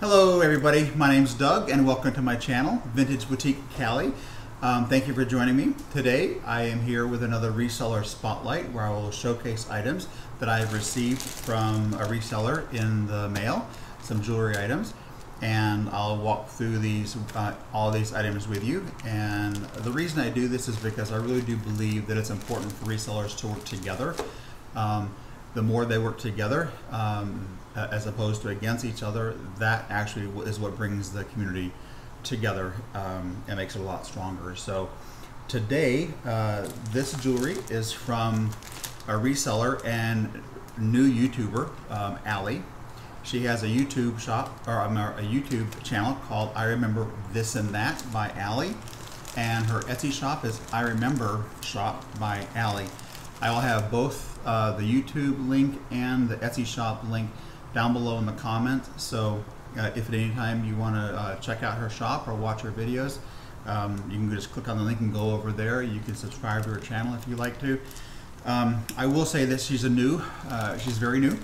Hello everybody, my name's Doug and welcome to my channel, Vintage Boutique Cali. Thank you for joining me. Today I am here with another reseller spotlight where I will showcase items that I've received from a reseller in the mail, some jewelry items, and I'll walk through these all these items with you. And the reason I do this is because I really do believe that it's important for resellers to work together. The more they work together as opposed to against each other, that actually is what brings the community together and makes it a lot stronger. So today, this jewelry is from a reseller and new YouTuber, Alli. She has a YouTube shop, or a YouTube channel called I Remember This and That by Alli, and her Etsy shop is I Remember Shop by Alli. I will have both the YouTube link and the Etsy shop link down below in the comments. So if at any time you want to check out her shop or watch her videos, you can just click on the link and go over there. You can subscribe to her channel if you like to. I will say that she's very new,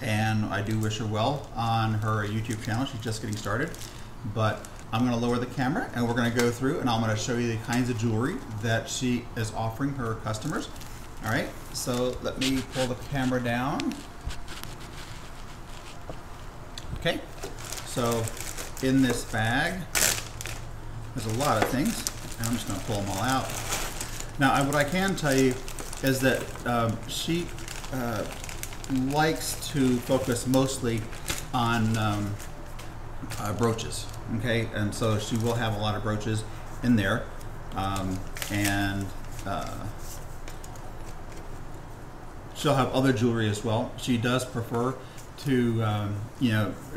and I do wish her well on her YouTube channel. She's just getting started, but I'm going to lower the camera and we're going to go through and I'm going to show you the kinds of jewelry that she is offering her customers. All right, so let me pull the camera down. Okay, so in this bag, there's a lot of things, and I'm just going to pull them all out. Now, what I can tell you is that she likes to focus mostly on brooches, okay? And so she will have a lot of brooches in there, she'll have other jewelry as well. She does prefer to,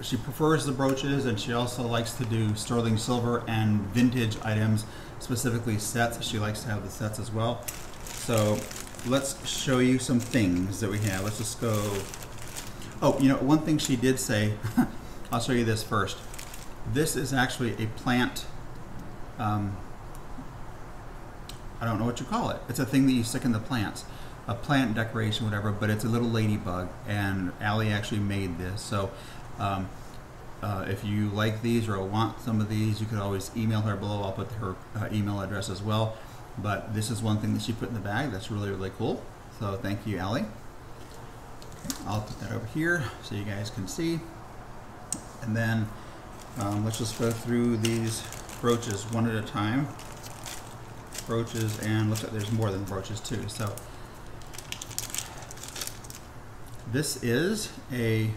she prefers the brooches, and she also likes to do sterling silver and vintage items, specifically sets. She likes to have the sets as well. So let's show you some things that we have. Let's just go. Oh, you know, one thing she did say, I'll show you this first. This is actually a plant, I don't know what you call it. It's a thing that you stick in the plants. A plant decoration, whatever, but it's a little ladybug, and Alli actually made this. So if you like these or want some of these, you could always email her below. I'll put her email address as well. But this is one thing that she put in the bag that's really, really cool. So thank you, Alli. Okay, I'll put that over here so you guys can see. And then let's just go through these brooches one at a time. Brooches, and looks like there's more than brooches too. So this is a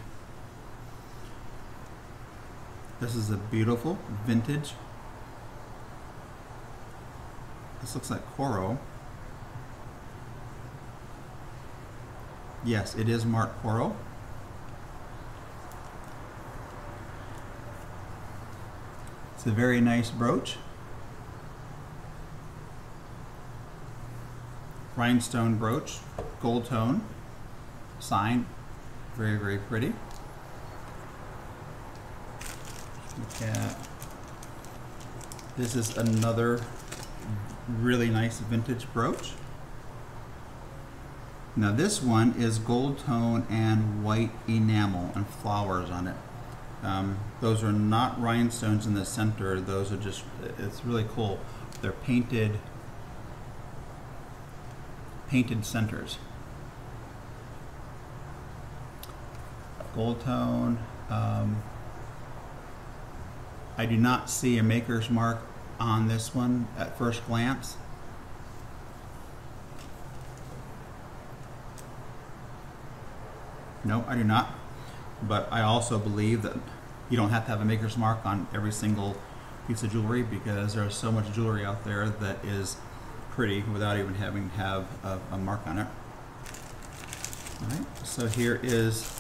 beautiful vintage. This looks like Coro. Yes, it is marked Coro. It's a very nice brooch. Rhinestone brooch, gold tone. Signed, very, very pretty. Look at, this is another really nice vintage brooch. Now this one is gold tone and white enamel and flowers on it. Those are not rhinestones in the center. Those are just, it's really cool. They're painted centers. Gold tone. I do not see a maker's mark on this one at first glance. No, I do not. But I also believe that you don't have to have a maker's mark on every single piece of jewelry, because there's so much jewelry out there that is pretty without even having to have a mark on it. All right, so here is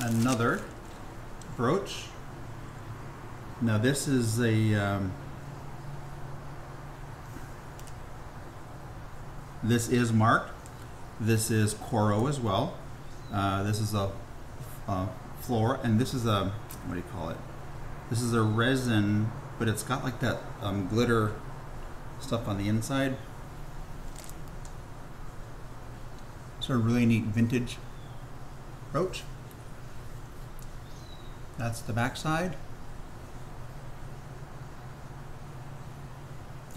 another brooch. Now this is a this is marked. This is Coro as well. This is a flora, and this is a, what do you call it? This is a resin, but it's got like that glitter stuff on the inside. It's a really neat vintage brooch. That's the back side.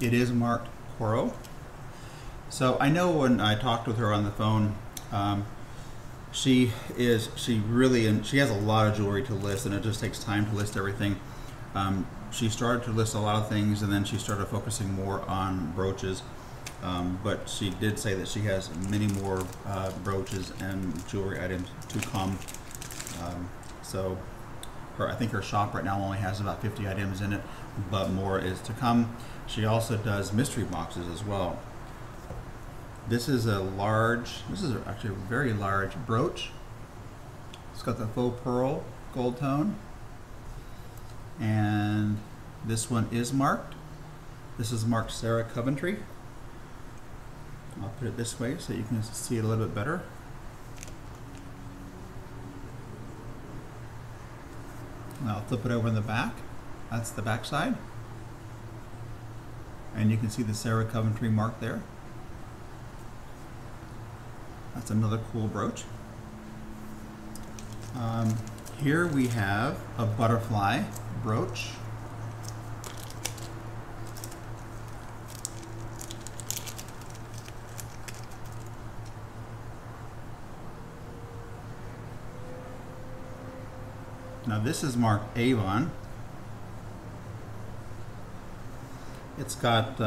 It is marked Coro. So I know when I talked with her on the phone, she has a lot of jewelry to list, and it just takes time to list everything. She started to list a lot of things, and then she started focusing more on brooches. But she did say that she has many more brooches and jewelry items to come. So I think her shop right now only has about 50 items in it, but more is to come. She also does mystery boxes as well. This is a large, this is actually a very large brooch. It's got the faux pearl gold tone. And this one is marked. This is marked Sarah Coventry. I'll put it this way so you can see it a little bit better. And I'll flip it over in the back. That's the back side. And you can see the Sarah Coventry mark there. That's another cool brooch. Here we have a butterfly brooch. Now this is marked Avon. It's got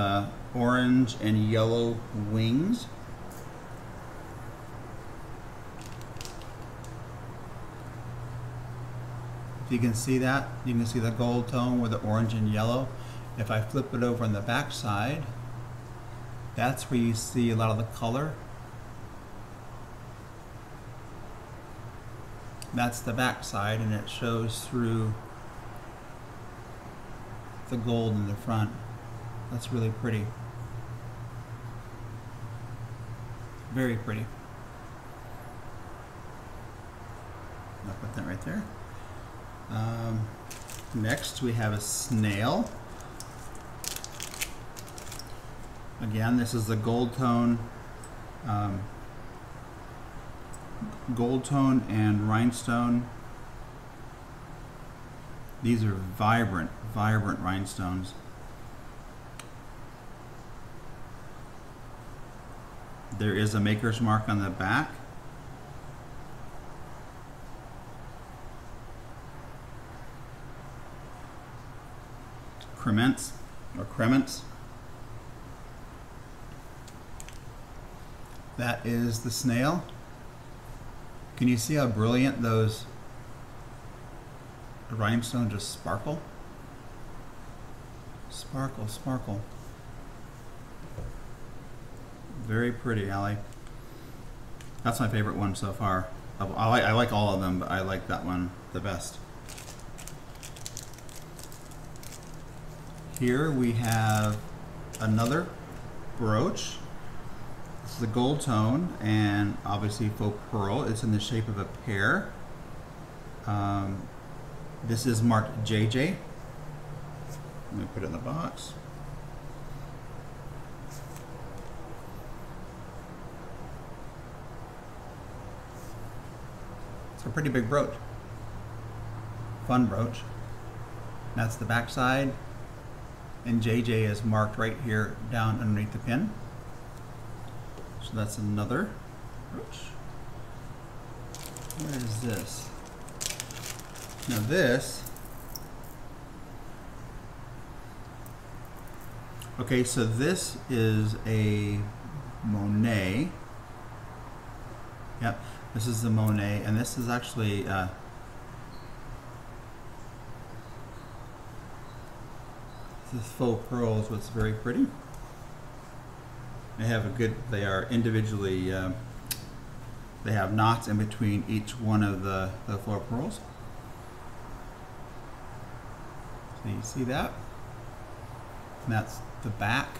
orange and yellow wings. If you can see that, you can see the gold tone with the orange and yellow. If I flip it over on the back side, that's where you see a lot of the color. That's the back side, and it shows through the gold in the front. That's really pretty. Very pretty. I'll put that right there. Next we have a snail. Again, this is the gold tone, and rhinestone. These are vibrant, vibrant rhinestones. There is a maker's mark on the back. Cremence or Cremence. That is the snail. Can you see how brilliant those rhinestones just sparkle? Sparkle, sparkle. Very pretty, Alli. That's my favorite one so far. I like all of them, but I like that one the best. Here we have another brooch. This is a gold tone and obviously faux pearl. It's in the shape of a pear. This is marked JJ. Let me put it in the box. It's a pretty big brooch. Fun brooch. That's the back side. And JJ is marked right here down underneath the pin. So that's another brooch. Where is this? Now this. Okay, so this is a Monet. Yep, this is the Monet, and this is actually this faux pearls, what's very pretty. They have a good, they are individually, they have knots in between each one of the faux pearls. So you see that? And that's the back.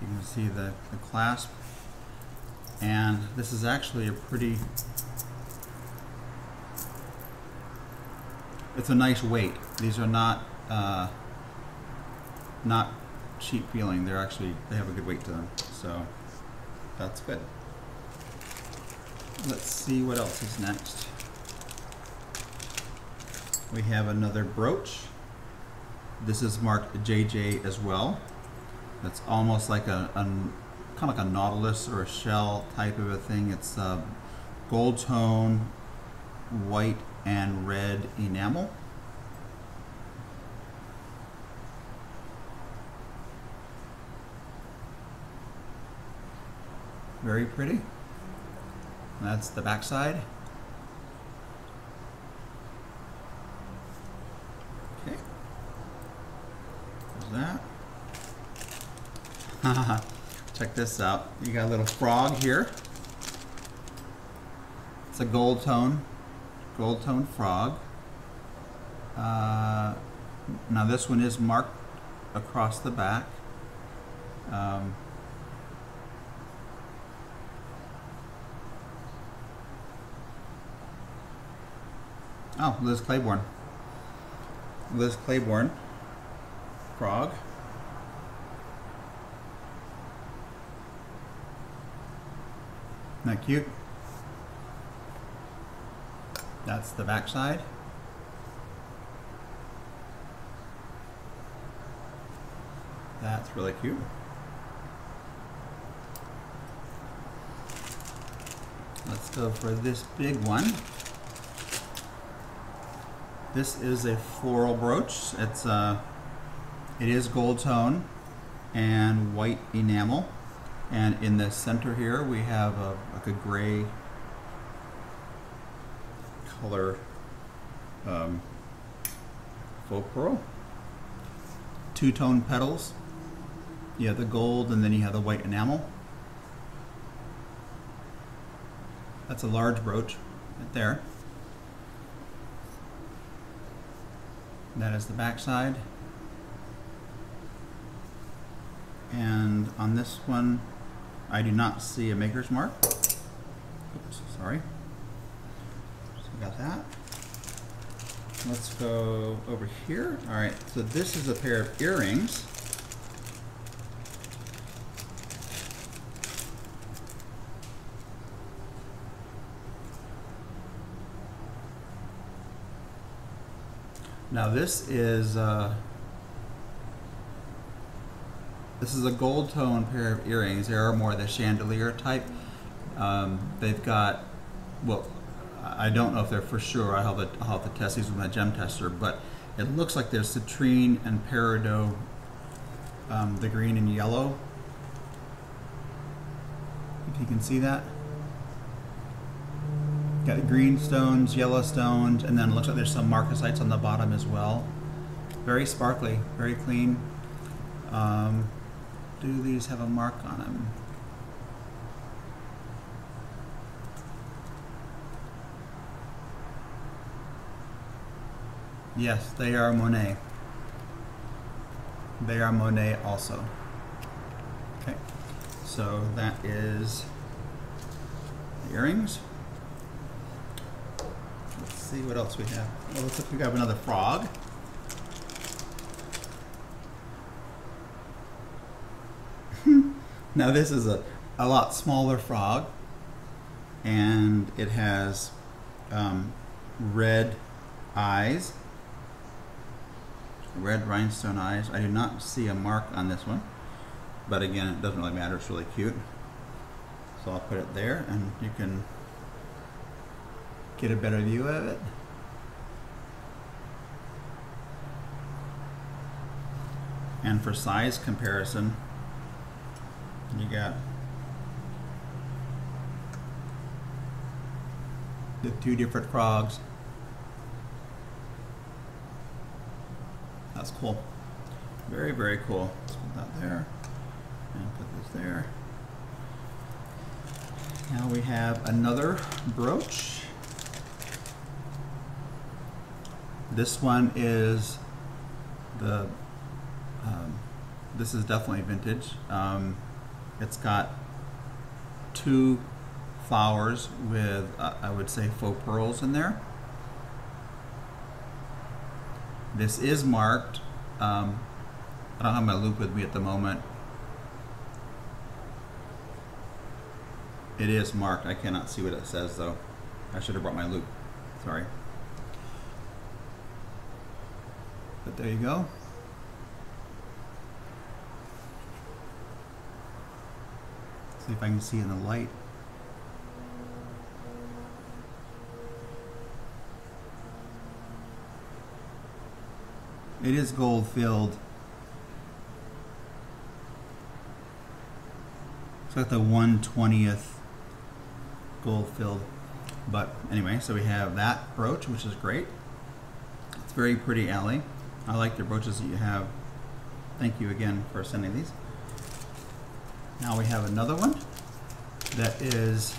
You can see the clasp. And this is actually a pretty, it's a nice weight. These are not not cheap feeling. They're actually, they have a good weight to them. So that's good. Let's see what else is next. We have another brooch. This is marked JJ as well. That's almost like a kind of like a nautilus or a shell type of a thing. It's a gold tone, white and red enamel. Very pretty. That's the back side. Okay. There's that. Check this out. You got a little frog here. It's a gold tone frog. Now this one is marked across the back. Oh, Liz Claiborne. Liz Claiborne frog. Isn't that cute? That's the back side. That's really cute. Let's go for this big one. This is a floral brooch. It's it is gold tone and white enamel, and in the center here we have a, like a gray color faux pearl. Two-tone petals. You have the gold and then you have the white enamel. That's a large brooch right there. That is the back side. And on this one, I do not see a maker's mark. Oops, sorry. So we got that. Let's go over here. All right, so this is a pair of earrings. Now this is a gold tone pair of earrings. They are more the chandelier type. They've got, well, I don't know if they're for sure. I'll have to test these with my gem tester, but it looks like there's citrine and peridot, the green and yellow. If you can see that. Got green stones, yellow stones, and then it looks like there's some marcasites on the bottom as well. Very sparkly, very clean. Do these have a mark on them? Yes, they are Monet. They are Monet also. Okay, so that is the earrings. See what else we have. Well, let's look, we have another frog. Now this is a lot smaller frog, and it has red eyes, red rhinestone eyes. I do not see a mark on this one, but again, it doesn't really matter. It's really cute. So I'll put it there, and you can get a better view of it. And for size comparison, you got the two different frogs. That's cool. Very, very cool. Let's put that there and put this there. Now we have another brooch. This one is the, this is definitely vintage. It's got two flowers with, I would say, faux pearls in there. This is marked. I don't have my loop with me at the moment. It is marked. I cannot see what it says though. I should have brought my loop, sorry. But there you go. See if I can see in the light. It is gold filled. It's got the 1/20th gold filled. But anyway, so we have that brooch, which is great. It's very pretty, Alli. I like the brooches that you have. Thank you again for sending these. Now we have another one that is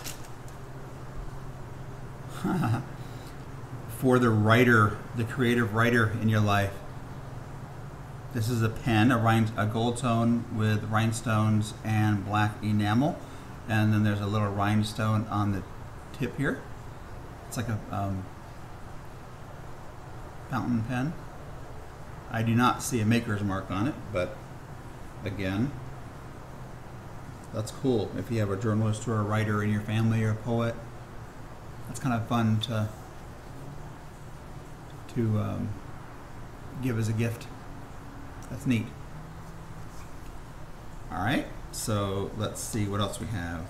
for the writer, the creative writer in your life. This is a pen, a gold tone with rhinestones and black enamel. And then there's a little rhinestone on the tip here. It's like a fountain pen. I do not see a maker's mark on it, but again, that's cool. If you have a journalist or a writer in your family or a poet, that's kind of fun to give as a gift. That's neat. All right, so let's see what else we have.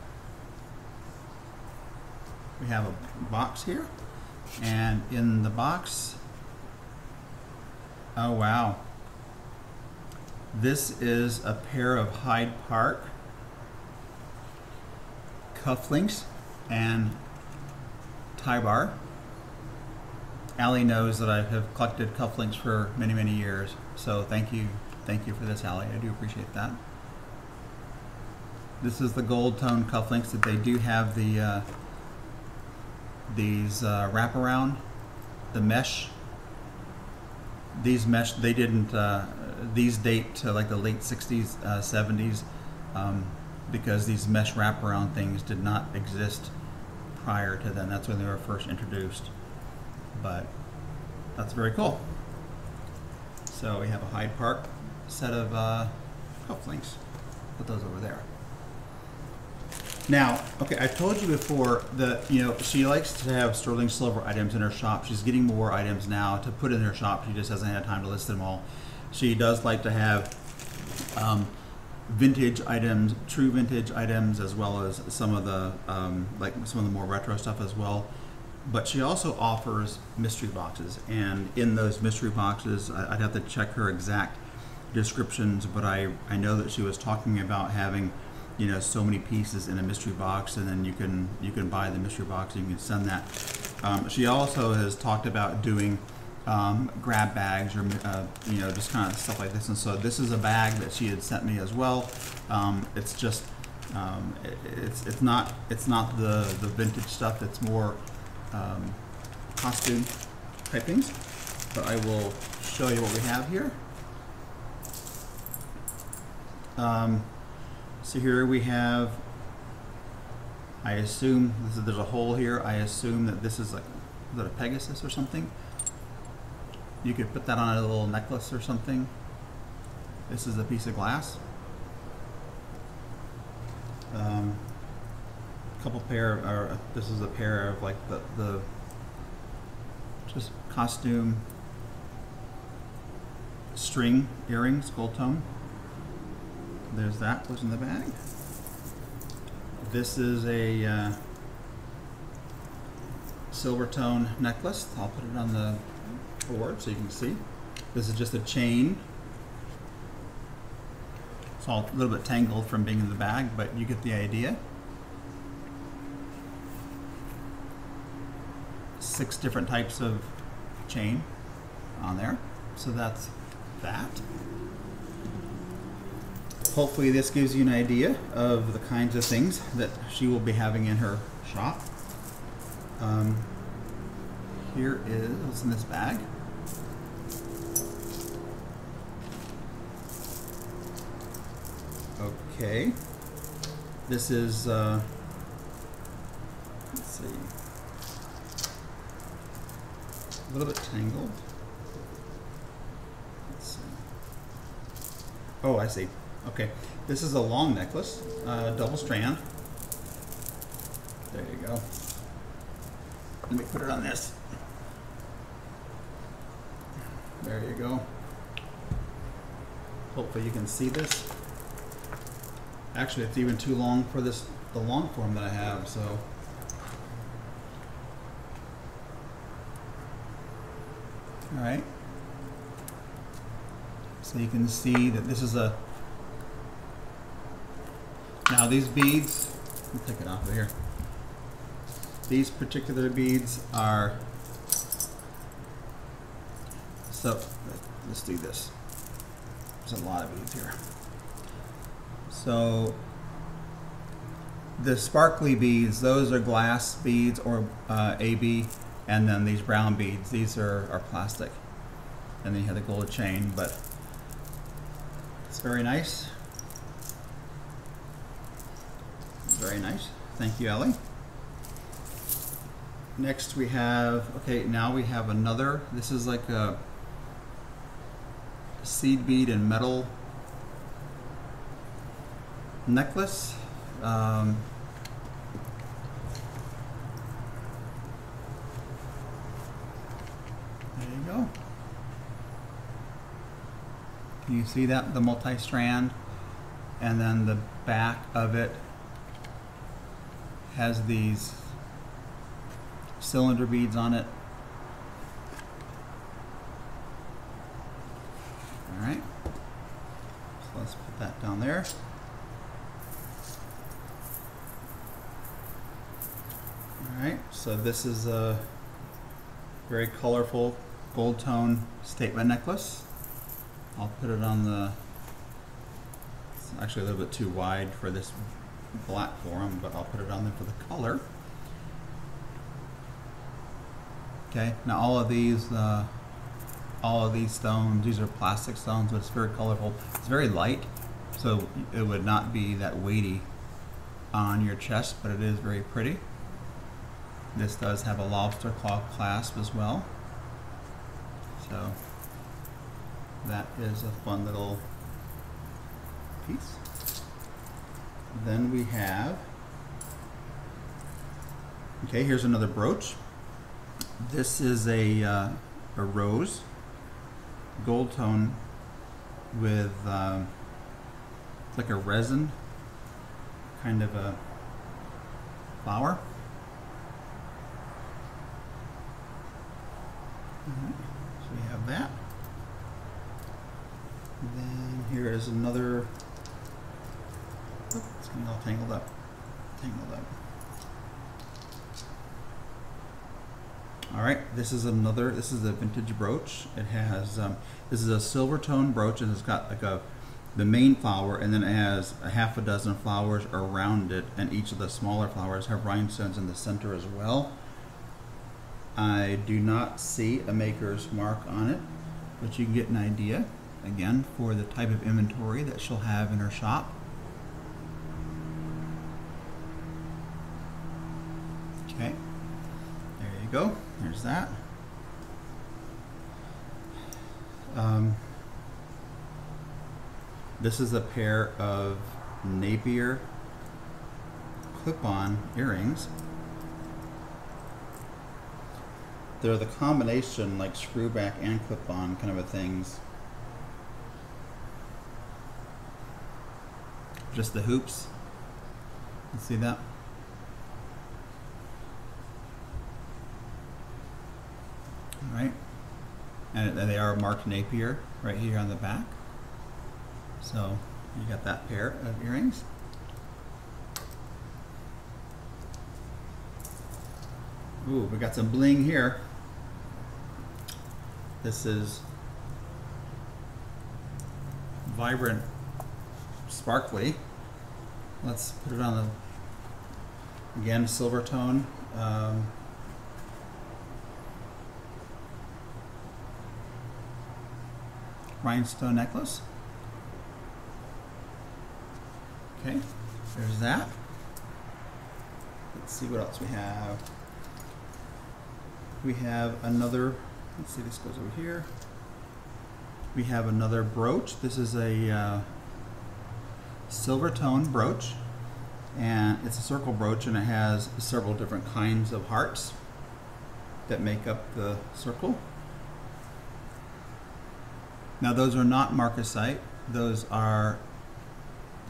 We have a box here, and in the box, oh wow, this is a pair of Hyde Park cufflinks and tie bar. Alli knows that I have collected cufflinks for many, many years. So thank you for this, Alli. I do appreciate that. This is the gold tone cufflinks that they do have the these wraparound, the mesh. These mesh, they didn't. These date to like the late '60s, '70s, because these mesh wraparound things did not exist prior to then. That's when they were first introduced. But that's very cool. So we have a Hyde Park set of cufflinks. Put those over there. Now, okay, I told you before that, you know, she likes to have sterling silver items in her shop. She's getting more items now to put in her shop. She just hasn't had time to list them all. She does like to have vintage items, true vintage items, as well as some of the like some of the more retro stuff as well. But she also offers mystery boxes, and in those mystery boxes, I'd have to check her exact descriptions, but I know that she was talking about having, you know, so many pieces in a mystery box, and then you can buy the mystery box and you can send that. She also has talked about doing grab bags or you know, just kind of stuff like this, and so this is a bag that she had sent me as well. It's just it's not the vintage stuff. It's more costume type things, but I will show you what we have here. So here we have, I assume this is, there's a hole here. I assume that this is like, is that a Pegasus or something? You could put that on a little necklace or something. This is a piece of glass. This is a pair of like the just costume string earrings, gold tone. There's that, was in the bag. This is a silver tone necklace. I'll put it on the board so you can see. This is just a chain. It's all a little bit tangled from being in the bag, but you get the idea. 6 different types of chain on there. So that's that. Hopefully this gives you an idea of the kinds of things that she will be having in her shop. Here is what's in this bag. Okay. This is, let's see. A little bit tangled. Let's see. Oh, I see. Okay, this is a long necklace, double strand. There you go. Let me put it on this. There you go. Hopefully you can see this. Actually, it's even too long for this, the long form that I have, so. All right. So you can see that this is a, now these beads, let me take it off of here. These particular beads are, so let's do this. There's a lot of beads here. So the sparkly beads, those are glass beads or AB, and then these brown beads, these are plastic. And then you have the gold chain, but it's very nice. Very nice. Thank you, Alli. Next we have, okay, now we have another, this is like a seed bead and metal necklace. There you go. Can you see that? The multi-strand, and then the back of it has these cylinder beads on it. All right, so let's put that down there. All right, so this is a very colorful gold tone statement necklace. I'll put it on the, it's actually a little bit too wide for this black form, but I'll put it on there for the color. Okay, now all of these stones, these are plastic stones, but it's very colorful. It's very light, so it would not be that weighty on your chest, but it is very pretty. This does have a lobster claw clasp as well. So that is a fun little piece. Then we have, okay, here's another brooch. This is a rose, gold tone with like a resin kind of a flower. All right, so we have that. Then here is another. Oops, it's getting all tangled up. All right, this is another, this is a vintage brooch. It has, this is a silver tone brooch, and it's got like a, the main flower, and then it has a half a dozen flowers around it, and each of the smaller flowers have rhinestones in the center as well. I do not see a maker's mark on it, but you can get an idea, again, for the type of inventory that she'll have in her shop. Okay, there you go. There's that. This is a pair of Napier clip-on earrings. They're the combination, like screw back and clip-on kind of a things. Just the hoops. You see that? Right, and they are marked Napier right here on the back. So you got that pair of earrings. Ooh, we got some bling here. This is vibrant, sparkly. Let's put it on the, again, silver tone. Rhinestone necklace. Okay, there's that. Let's see what else we have. We have another, let's see, this goes over here. We have another brooch. This is a silver tone brooch, and it's a circle brooch, and it has several different kinds of hearts that make up the circle. Now those are not marcasite, those are,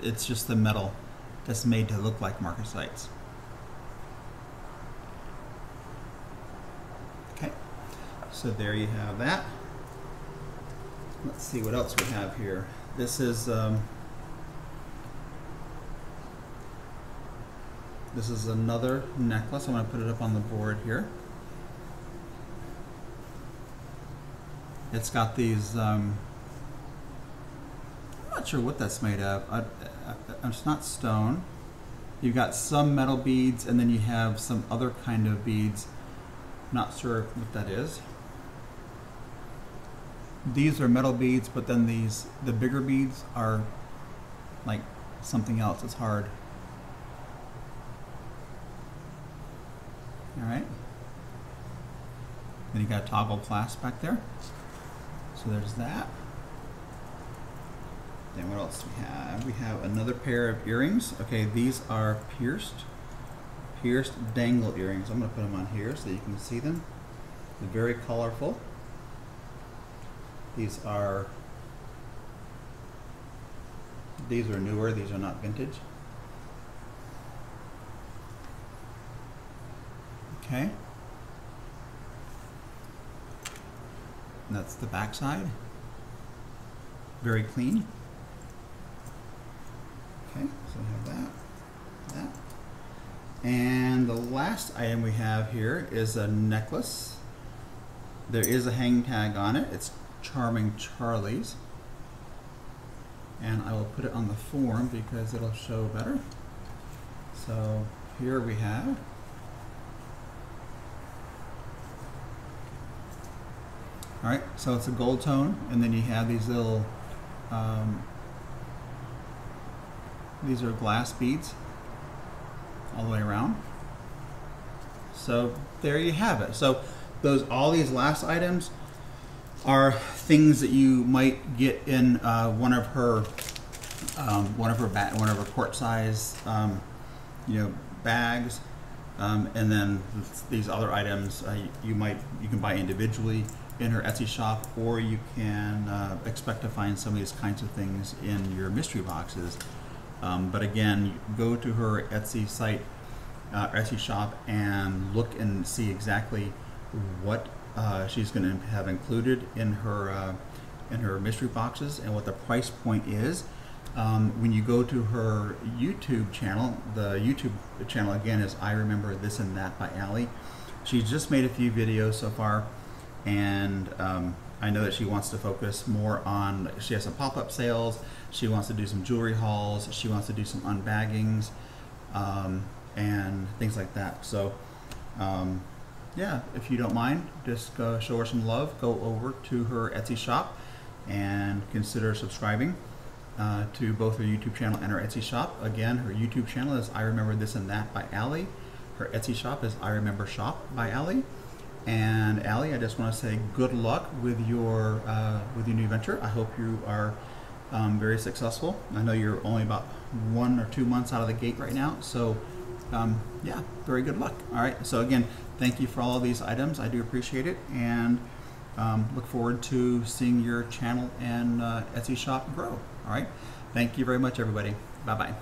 it's just the metal that's made to look like marker sites. Okay, so there you have that. Let's see what else we have here. This is another necklace. I'm going to put it up on the board here. It's got these, I'm not sure what that's made of. It's not stone. You've got some metal beads, and then you have some other kind of beads. Not sure what that is. These are metal beads, but then these, the bigger beads are like something else. It's hard. All right. Then you got a toggle clasp back there. So there's that. Then what else do we have? We have another pair of earrings. Okay, these are pierced dangle earrings. I'm going to put them on here so that you can see them. They're very colorful. These are newer. These are not vintage. Okay. And that's the back side. Very clean. Okay, so we have that. And the last item we have here is a necklace. There is a hang tag on it. It's Charming Charlie's. And I will put it on the form because it'll show better. So here we have alright, so it's a gold tone, and then you have these little, these are glass beads all the way around. So there you have it. So those, all these last items are things that you might get in one of her quart size, you know, bags, and then these other items you can buy individually in her Etsy shop, or you can expect to find some of these kinds of things in your mystery boxes. But again, go to her Etsy site, Etsy shop, and look and see exactly what she's going to have included in her mystery boxes and what the price point is. When you go to her YouTube channel, the YouTube channel again is I Remember This and That by Alli. She's just made a few videos so far. And I know that she wants to focus more on, she has some pop-up sales, she wants to do some jewelry hauls, she wants to do some unbaggings, and things like that. So yeah, if you don't mind, just go show her some love, go over to her Etsy shop and consider subscribing to both her YouTube channel and her Etsy shop. Again, her YouTube channel is I Remember This and That by Alli. Her Etsy shop is I Remember Shop by Alli. And Alli, I just want to say good luck with your new venture. I hope you are very successful. I know you're only about 1 or 2 months out of the gate right now, so yeah, very good luck. All right, so again, thank you for all of these items. I do appreciate it, and look forward to seeing your channel and Etsy shop grow. All right, thank you very much, everybody. Bye-bye.